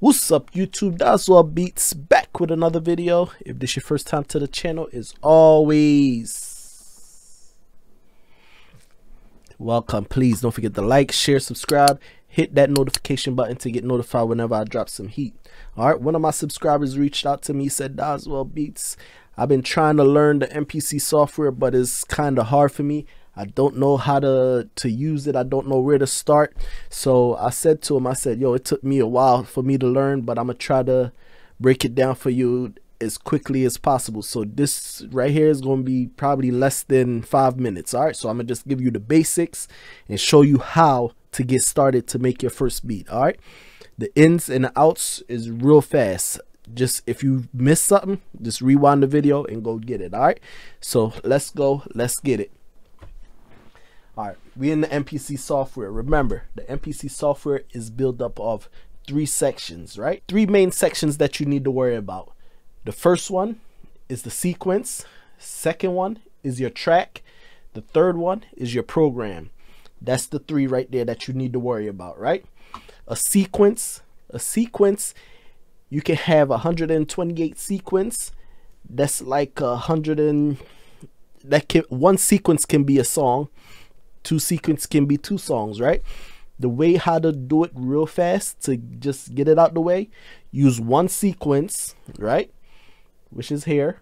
What's up YouTube, Doswell Beats back with another video. If this your first time to the channel, as always, welcome. Please don't forget to like, share, subscribe, hit that notification button to get notified whenever I drop some heat. Alright, one of my subscribers reached out to me, said, Doswell Beats, I've been trying to learn the MPC software, but it's kind of hard for me. I don't know how to use it. I don't know where to start. So I said to him, I said, yo, it took me a while for me to learn, but I'm going to try to break it down for you as quickly as possible. So this right here is going to be probably less than 5 minutes. All right. So I'm going to just give you the basics and show you how to get started to make your first beat. All right. The ins and the outs is real fast. Just if you missed something, just rewind the video and go get it. All right. So let's go. Let's get it. All right, we're in the MPC software. Remember, the MPC software is built up of three sections, right? Three main sections that you need to worry about. The first one is the sequence. Second one is your track. The third one is your program. That's the three right there that you need to worry about, right? A sequence, you can have 128 sequence. That's like one sequence can be a song. Two sequence can be two songs, right? The way how to do it real fast to just get it out the way, use one sequence, right? Which is here.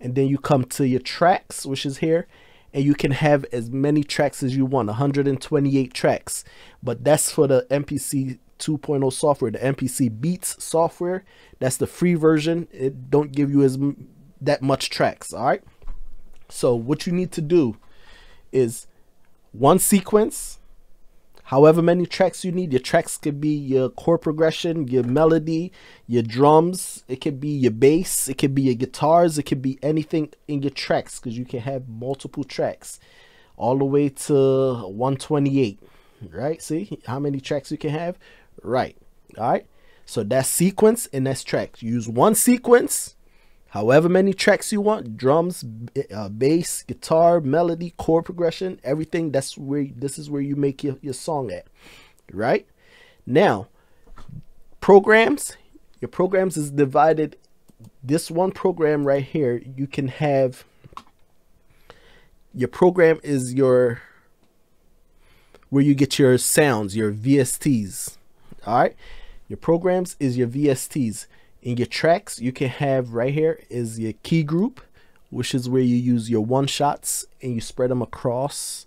And then you come to your tracks, which is here. And you can have as many tracks as you want, 128 tracks. But that's for the MPC 2.0 software, the MPC Beats software. That's the free version. It don't give you that much tracks, all right? So what you need to do is one sequence, however many tracks you need. Your tracks could be your chord progression, your melody, your drums, it could be your bass, it could be your guitars, it could be anything in your tracks, because you can have multiple tracks all the way to 128, right? See how many tracks you can have, right? All right, so that's sequence and that's tracks. Use one sequence, however many tracks you want, drums, bass, guitar, melody, chord progression, everything. That's where, this is where you make your song at, right? Now, programs, your programs is divided. This one program right here, you can have, your program is your, where you get your sounds, your VSTs, all right? Your programs is your VSTs. In your tracks, you can have right here is your key group, which is where you use your one shots and you spread them across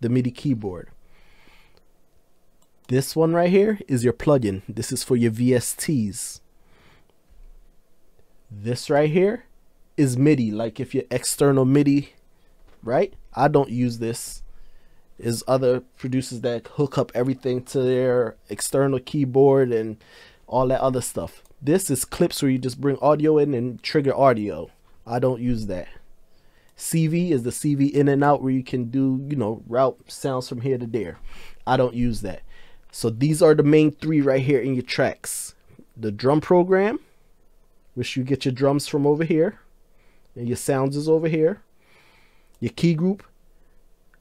the MIDI keyboard. This one right here is your plugin. This is for your VSTs. This right here is MIDI, like if your external MIDI, right? I don't use this. There's other producers that hook up everything to their external keyboard and all that other stuff. This is clips where you just bring audio in and trigger audio. I don't use that. CV is the CV in and out, where you can do, you know, route sounds from here to there. I don't use that. So these are the main three right here in your tracks. The drum program, which you get your drums from over here, and your sounds is over here. Your key group,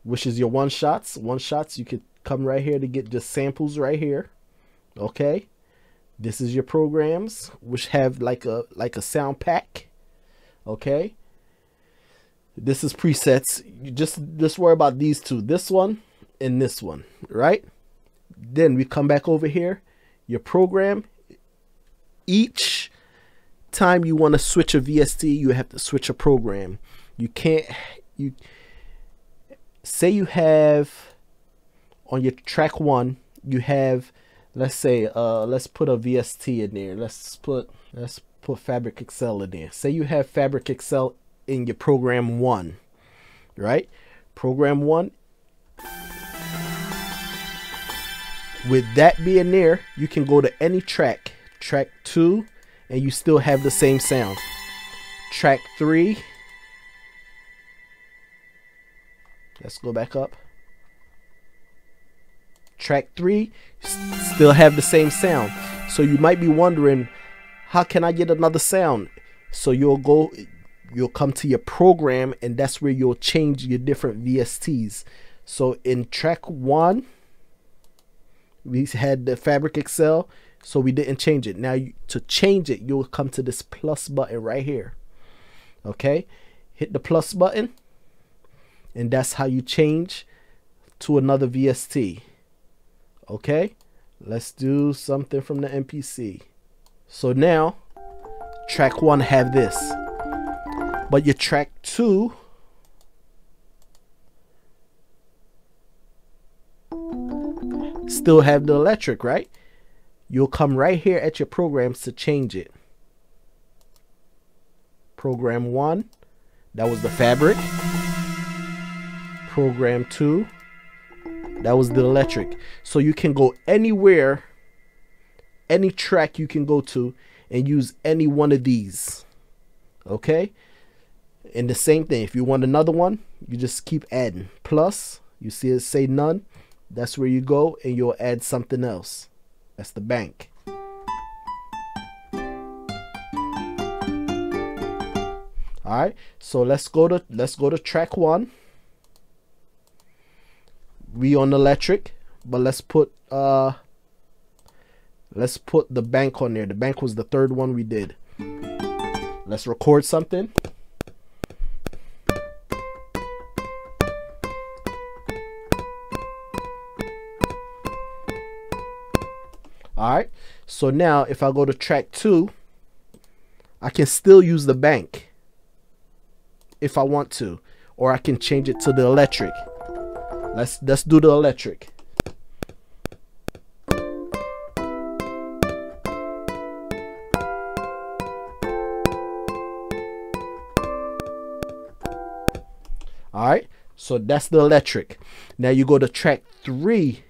which is your one shots. One shots, you could come right here to get just samples right here. Okay. This is your programs, which have like a sound pack, okay? This is presets. You just worry about these two, this one and this one, right? Then we come back over here. Your program, each time you want to switch a VST, you have to switch a program. You can't, you say you have on your track one, you have, let's say, let's put a VST in there. Let's put Fabric Excel in there. Say you have Fabric Excel in your program one, right? Program one. With that being there, you can go to any track, track two, and you still have the same sound. Track three. Let's go back up. Track three, still have the same sound. So you might be wondering, how can I get another sound? So you'll come to your program, and that's where you'll change your different VSTs. So in track one, we had the Fabric Excel. So we didn't change it. Now to change it, you'll come to this plus button right here. Okay, hit the plus button, and that's how you change to another VST. Okay, let's do something from the MPC. So now track 1 have this, but your track 2 still have the electric, right? You'll come right here at your programs to change it. Program 1, that was the fabric. Program 2, that was the electric. So you can go anywhere, any track you can go to, and use any one of these. Okay, and the same thing, if you want another one, you just keep adding plus. You see it say none, that's where you go and you'll add something else. That's the bank. All right, so let's go to track 1. We on electric, but let's put the bank on there. The bank was the third one we did. Let's record something. All right, so now if I go to track 2, I can still use the bank if I want to, or I can change it to the electric. Let's do the electric. All right, so that's the electric. Now you go to track 3.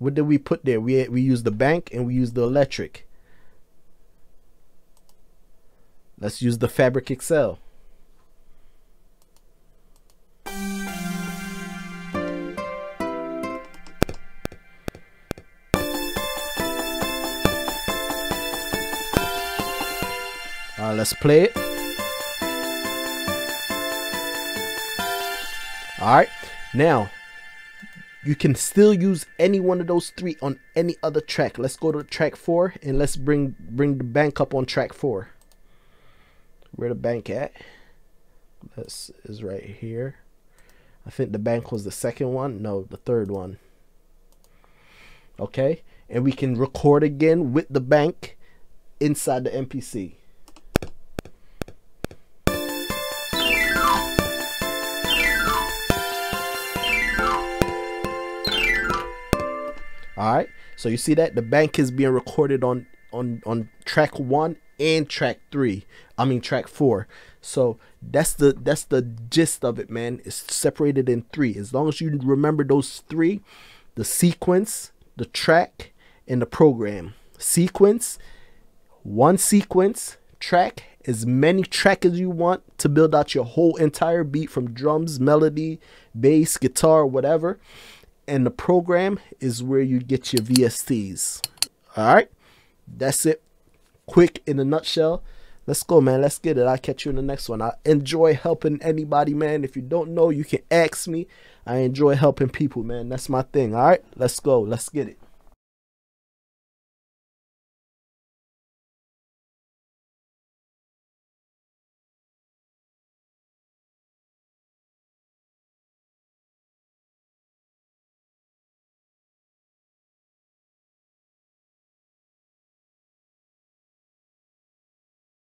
What did we put there? We use the bank and we use the electric. Let's use the Fabric Excel. All right, let's play it. All right, now you can still use any one of those 3 on any other track. Let's go to track 4 and let's bring the bank up on track 4. Where the bank at? This is right here. I think the bank was the second one. No, the third one. Okay, and we can record again with the bank inside the MPC. All right, so you see that the bank is being recorded on track 1 and track 3. I mean track 4. So that's the gist of it, man. It's separated in 3. As long as you remember those 3, the sequence, the track, and the program. Sequence, one sequence, track, as many tracks as you want to build out your whole entire beat from drums, melody, bass, guitar, whatever. And the program is where you get your VSTs. All right, that's it. Quick in a nutshell. Let's go, man. Let's get it. I'll catch you in the next one. I enjoy helping anybody, man. If you don't know, you can ask me. I enjoy helping people, man. That's my thing. All right, let's go. Let's get it.